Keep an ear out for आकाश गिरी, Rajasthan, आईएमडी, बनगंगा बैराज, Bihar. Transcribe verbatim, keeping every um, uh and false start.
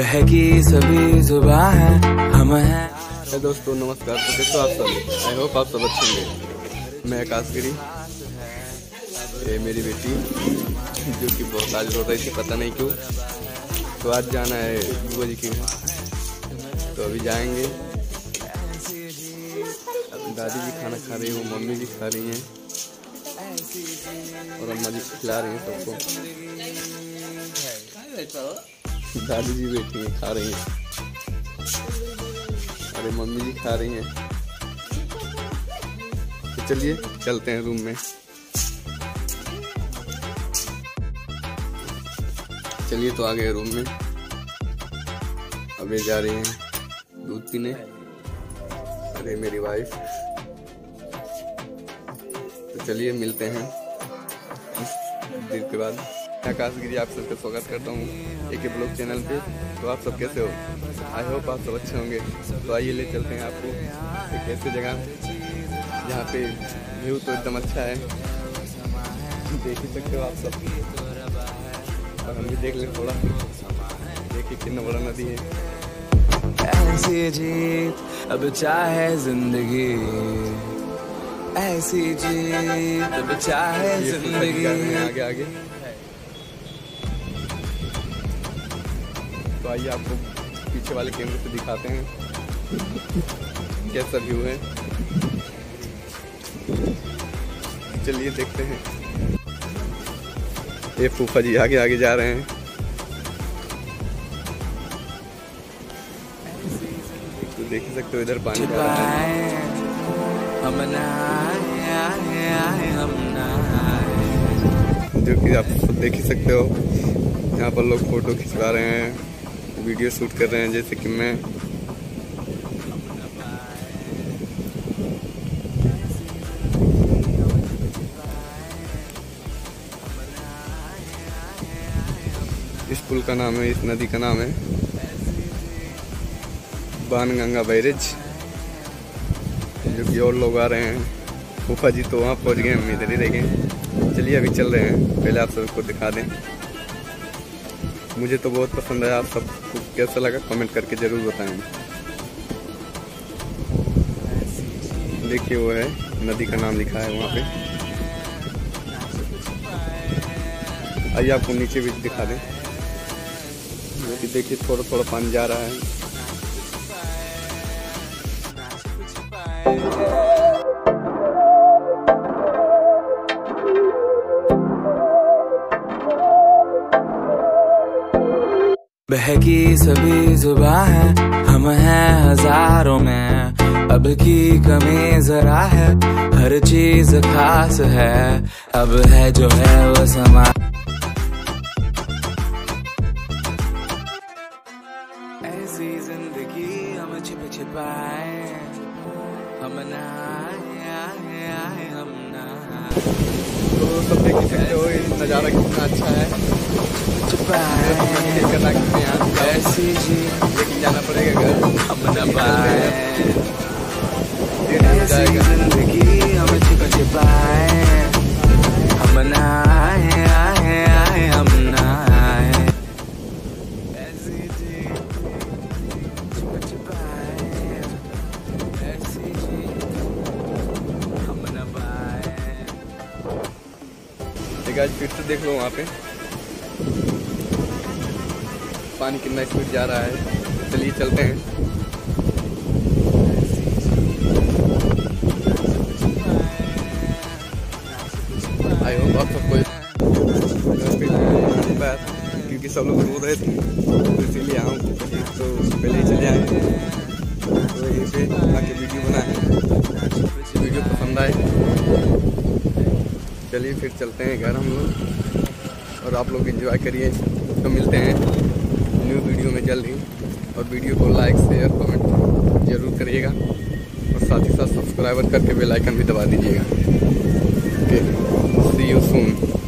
बहकी सभी जुबा है हम हैं। है दोस्तों नमस्कार, तो कैसे हो आप सब? आई होप आप सब अच्छे होंगे। मैं आकाश गिरी, ये मेरी बेटी जो कि बहुत आज रो रही थी, पता नहीं क्यों। तो आज जाना है बुआ जी के, तो अभी जाएंगे। दादी जी खाना खा रही हो, मम्मी जी खा रही हैं और अम्मा जी खिला रही हैं सबको। दादी जी बैठी हैं, खा रही हैं। अरे मम्मी जी खा रही हैं। तो चलिए चलते हैं रूम में। चलिए तो आ गए रूम में। अब ये जा रही हैं दूध पीने। अरे मेरी वाइफ। तो चलिए मिलते हैं देर के बाद। आकाश गिरी आप सबका स्वागत करता हूँ एक ब्लॉग चैनल पे। तो आप सब कैसे हो? आई होप आप सब अच्छे होंगे। तो आइए ले चलते हैं आपको एक ऐसी जगह जहाँ पे व्यू तो एकदम अच्छा है, देख ही सकते हो आप सब। और हम भी देख लें थोड़ा, देखिए कितना बड़ा नदी है। ऐसी जीत अब चाहे जिंदगी, ऐसी जीत अब चाहे जिंदगी। आगे आगे तो आइए आपको पीछे वाले कैमरे से दिखाते हैं कैसा व्यू है। चलिए देखते हैं। ये फूफा जी आगे आगे जा रहे हैं। देख सकते हो इधर पानी जा रहा है। जो कि आप देख ही सकते हो, यहाँ पर लोग फोटो खिंचवा रहे हैं, वीडियो शूट कर रहे हैं, जैसे कि मैं। इस पुल का नाम है, इस नदी का नाम है बनगंगा बैराज। जो कि और लोग आ रहे हैं। फूफा जी तो वहाँ पहुँच गए, हम इधर ही रह गए। चलिए अभी चल रहे हैं, पहले आप सबको दिखा दें। मुझे तो बहुत पसंद आया, आप सबको कैसा लगा कमेंट करके ज़रूर बताएं। देखिए वो है, नदी का नाम लिखा है वहाँ पे। आइए आपको नीचे भी दिखा दें। जो कि देखिए थोड़ा थोड़ा पानी जा रहा है। बहकी सभी जुबा है हम हैं हजारों में, अब की कमी जरा है, हर चीज खास है, अब है जो है वो समा। ऐसी जिंदगी हम छिप छिपाए हम ना आए आए हम ना। तो सब देख सकते हो ये नज़ारा कितना अच्छा है। करना कितने यहाँ ऐसी जी, लेकिन जाना पड़ेगा घर। हम ना पाए जिंदगी हम छिप छिपाए हम ना आए आए आए हम ना आए। आज फिर से देख लो वहाँ पे पानी कितना स्पीड जा रहा है। चलिए चलते हैं। आई होप आप सबको क्योंकि सब लोग रो रहे थे तो इसीलिए आऊँ, तो पहले ही चले आए। तो यहीं पे आके वीडियो बनाए, वीडियो पसंद आए। चलिए फिर चलते हैं घर हम लोग। और आप लोग एंजॉय करिए। तो मिलते हैं न्यू वीडियो में जल्द ही। और वीडियो को लाइक शेयर कमेंट जरूर करिएगा और साथ ही साथ सब्सक्राइबर करके बेल आइकन भी दबा दीजिएगा। Okay, see you soon.